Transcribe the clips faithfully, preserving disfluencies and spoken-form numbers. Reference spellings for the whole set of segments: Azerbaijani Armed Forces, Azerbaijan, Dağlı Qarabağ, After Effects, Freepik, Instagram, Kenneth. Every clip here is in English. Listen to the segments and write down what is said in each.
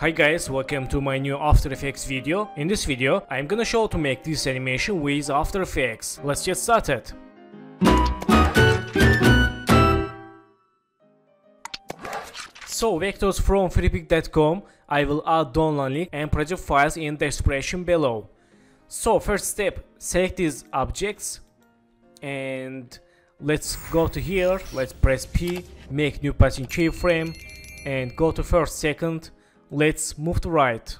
Hi guys, welcome to my new After Effects video. In this video, I'm gonna show how to make this animation with After Effects. Let's get started. So vectors from freepik dot com, I will add download link and project files in the description below. So first step, select these objects and let's go to here, let's press P, make new passing keyframe and go to first, second. Let's move to right.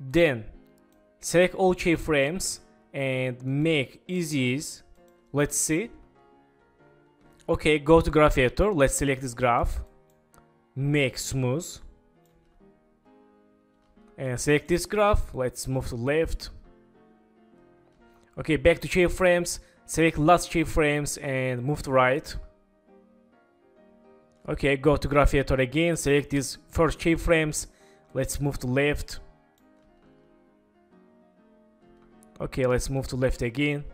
Then select all keyframes and make easy ease. Let's see. Okay, go to graph editor. Let's select this graph. Make smooth. And select this graph. Let's move to left. Okay, back to keyframes. Select last keyframes and move to right. Okay, go to graph editor again, select these first keyframes, let's move to left. Okay, let's move to left again.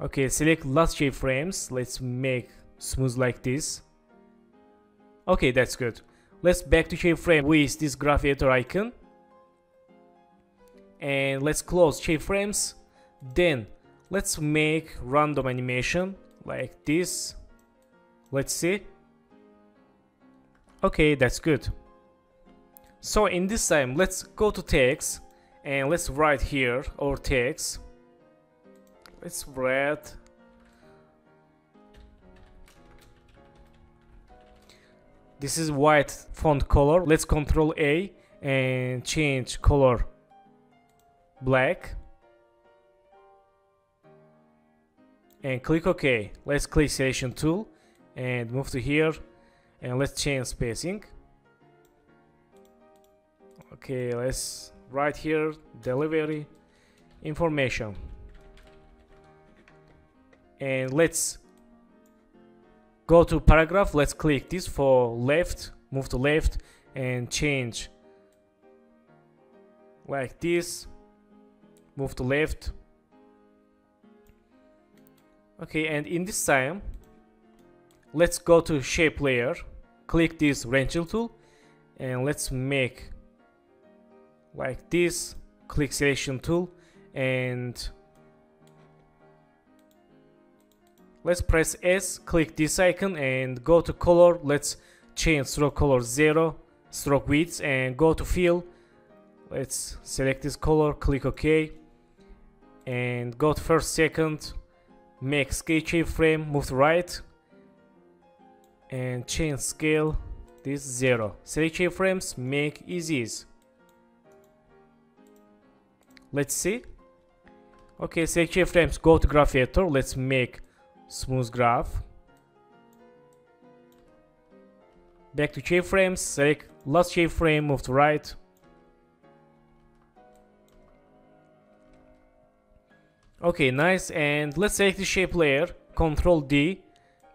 Okay, select last keyframes, let's make smooth like this. Okay, that's good. Let's back to keyframe with this graph editor icon. And let's close keyframes. Then, let's make random animation like this. Let's see. Okay, that's good. So in this time, let's go to text and let's write here our text. Let's write this is white font color. Let's control A and change color black and click OK. Let's click selection tool and move to here and let's change spacing. Okay, let's write here delivery information and let's go to paragraph. Let's click this for left, move to left and change like this, move to left. Okay, and in this time let's go to shape layer, click this wrenching tool and let's make like this, click selection tool and let's press S, click this icon and go to color, let's change stroke color zero, stroke width and go to fill, let's select this color, click OK and go to first, second, make scale keyframe, move to right and change scale this zero. Select keyframes, make easy. Let's see. Okay, select keyframes, go to graph editor, let's make smooth graph. Back to keyframes, select last keyframe, move to right. Okay, nice. And let's select the shape layer, control D,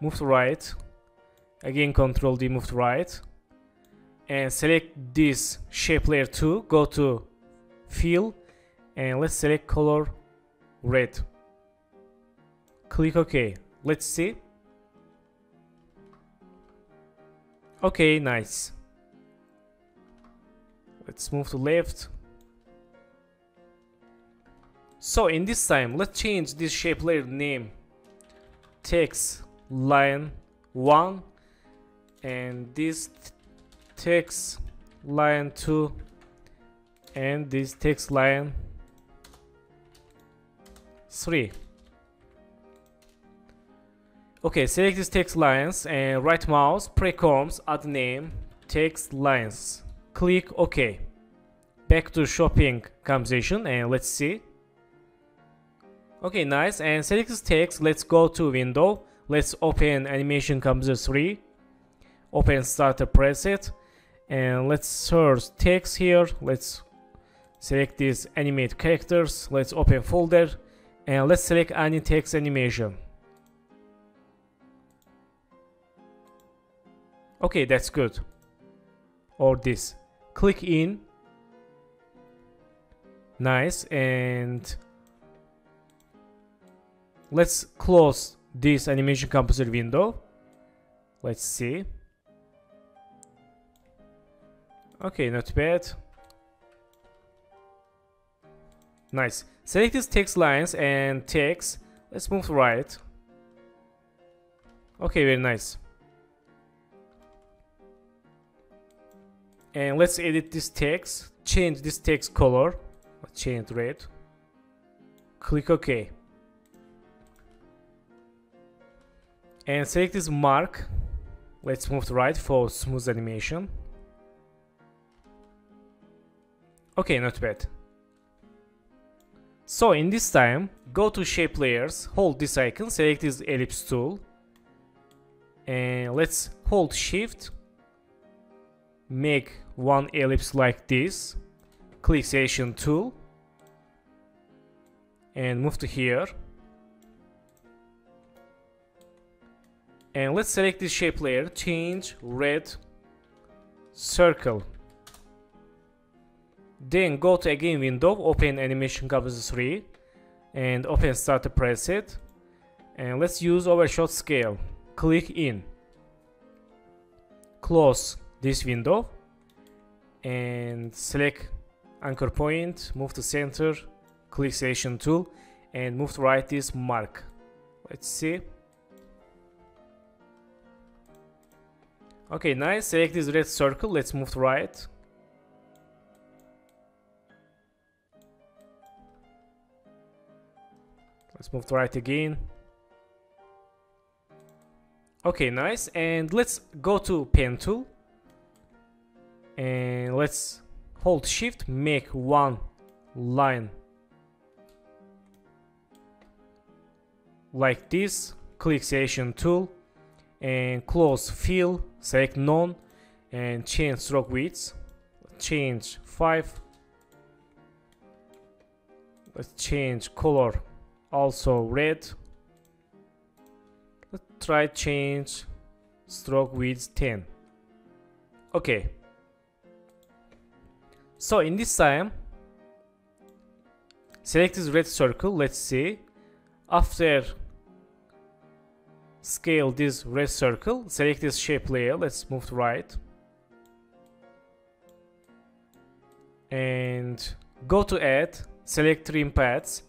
move to right. Again, Control D, move to right and select this shape layer two, go to fill and let's select color red, click OK. Let's see. Okay, nice. Let's move to left. So in this time let's change this shape layer name, text line one and this text line two and this text line three. Okay, select these text lines and right mouse, precoms, add name, text lines, click OK. Back to shopping composition and let's see. Okay, nice. And select this text, let's go to window, let's open animation composition three, open starter preset and let's search text here, let's select these animate characters, let's open folder and let's select any text animation. Okay, that's good. Or this, click in. Nice. And let's close this animation compositor window. Let's see. Okay, not bad. Nice. Select these text lines and text. Let's move right. Okay, very nice. And let's edit this text. Change this text color. Let's change red. Click OK. And select this mark. Let's move to right for smooth animation. Okay, not bad. So in this time, go to shape layers, hold this icon, select this ellipse tool. And let's hold shift. Make one ellipse like this. Click selection tool. And move to here. And let's select this shape layer, change red circle. Then go to again window, open animation composition three and open start the preset. And let's use overshot scale. Click in. Close this window and select anchor point, move to center, click selection tool and move to right this mark. Let's see. Okay, nice. Select this red circle. Let's move to right. Let's move to right again. Okay, nice. And let's go to pen tool. And let's hold shift, make one line like this. Click selection tool and close fill, select none and change stroke width. Change five. Let's change color. Also red. Let's try change stroke width ten. Okay. So in this time, select this red circle. Let's see. After scale this red circle, select this shape layer. Let's move to right. And go to add, select trim paths.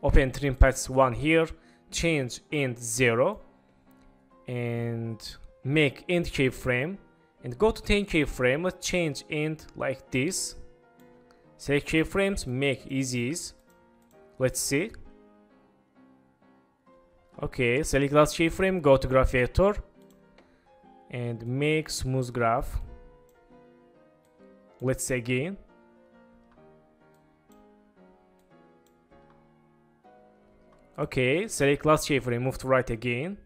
Open trim paths one here, change end zero and make end keyframe and go to ten keyframe. Let's change end like this. Select keyframes, make easies. Let's see. Okay, select last keyframe, go to graph editor and make smooth graph. Let's see again. Okay, select last keyframe, move to right again.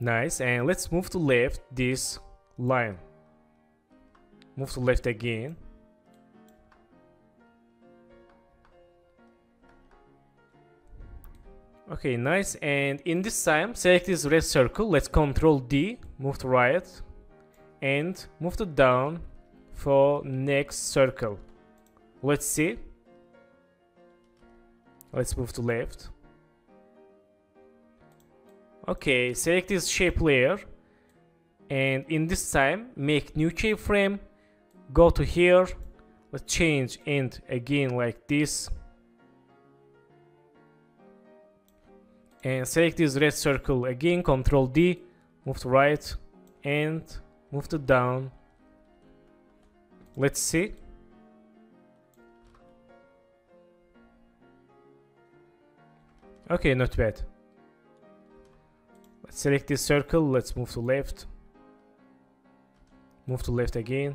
Nice, and let's move to left this line. Move to left again. Okay, nice, and in this time, select this red circle, let's control D, move to right, and move to down for next circle. Let's see. Let's move to left. Okay, select this shape layer and in this time make new keyframe, go to here, let's change end again like this and select this red circle again, control D, move to right and move to down. Let's see. Okay, not bad. Let's select this circle, let's move to left. Move to left again.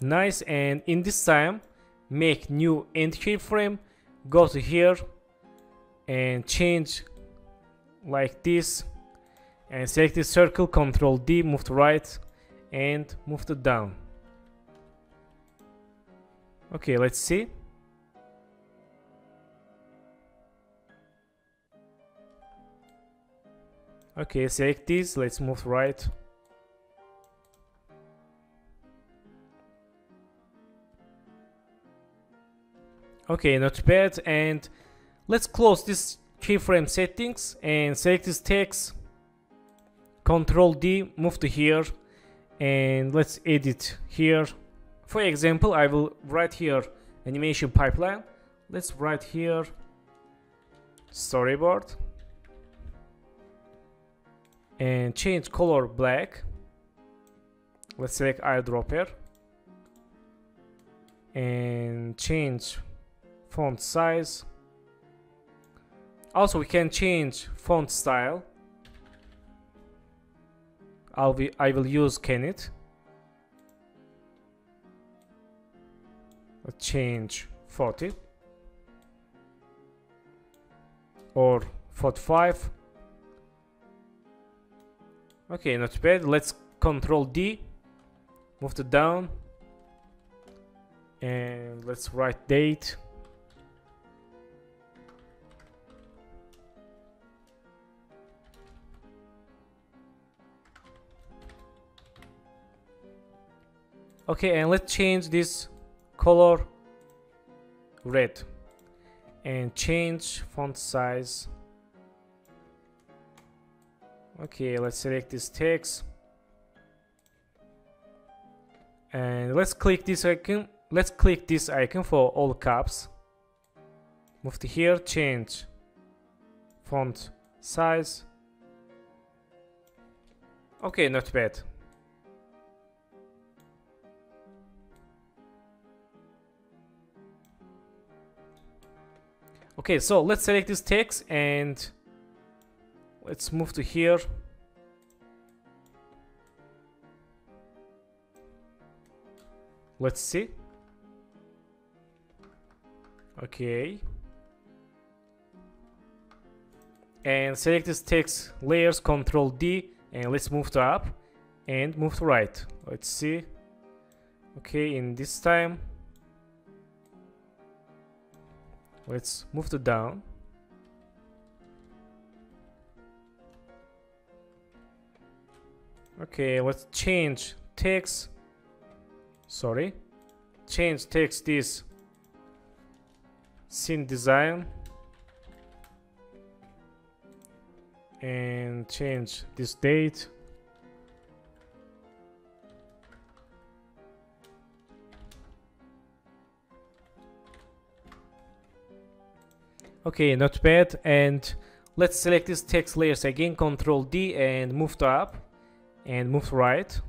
Nice, and in this time, make new end keyframe, go to here and change like this and select this circle, control D, move to right and move to down. Okay, let's see. Okay, select this, let's move right. Okay, not bad, and let's close this keyframe settings and select this text, Control D, move to here, and let's edit here. For example, I will write here animation pipeline. Let's write here storyboard and change color black. Let's select eyedropper and change font size. Also, we can change font style. I'll be, I will use Kenneth. Let's change forty or forty-five. Okay, not bad. Let's Control D, move to down, and let's write date. Okay, and let's change this color red and change font size. Okay, let's select this text and let's click this icon. Let's click this icon for all caps. Move to here, change font size. Okay, not bad. Okay, so let's select this text and let's move to here. Let's see. Okay. And select this text layers, Control D, and let's move to up and move to right. Let's see. Okay, in this time. Let's move to down. Okay, let's change text. Sorry, change text this scene design and change this date. Okay, not bad. And let's select this text layers again, Control D, and move to up and move to right.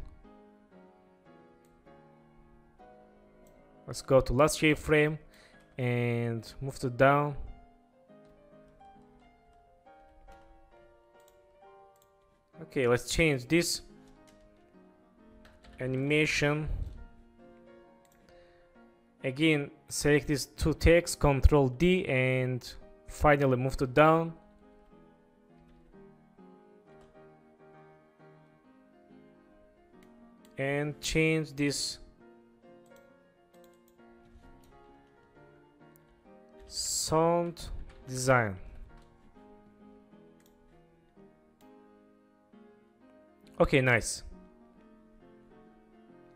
Let's go to last shape frame and move to down. Okay, let's change this animation again. Select these two texts, Control D, and finally move to down. And change this sound design. Okay, nice.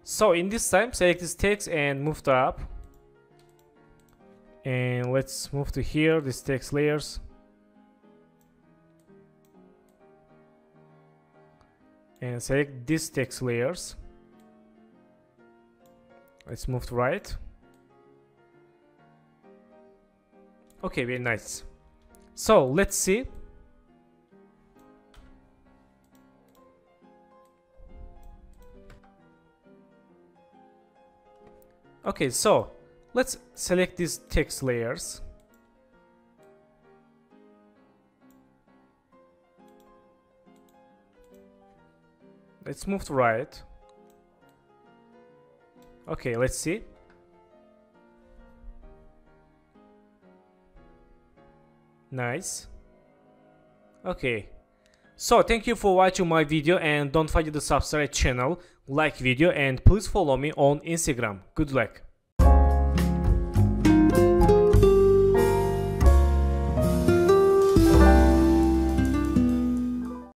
So in this time, select this text and move to up. And let's move to here, this text layers. And select this text layers. Let's move to right. Okay, very nice. So let's see. Okay, so let's select these text layers. Let's move to right. Okay, let's see. Nice. Okay. So thank you for watching my video, and don't forget to subscribe channel, like video, and please follow me on Instagram. Good luck.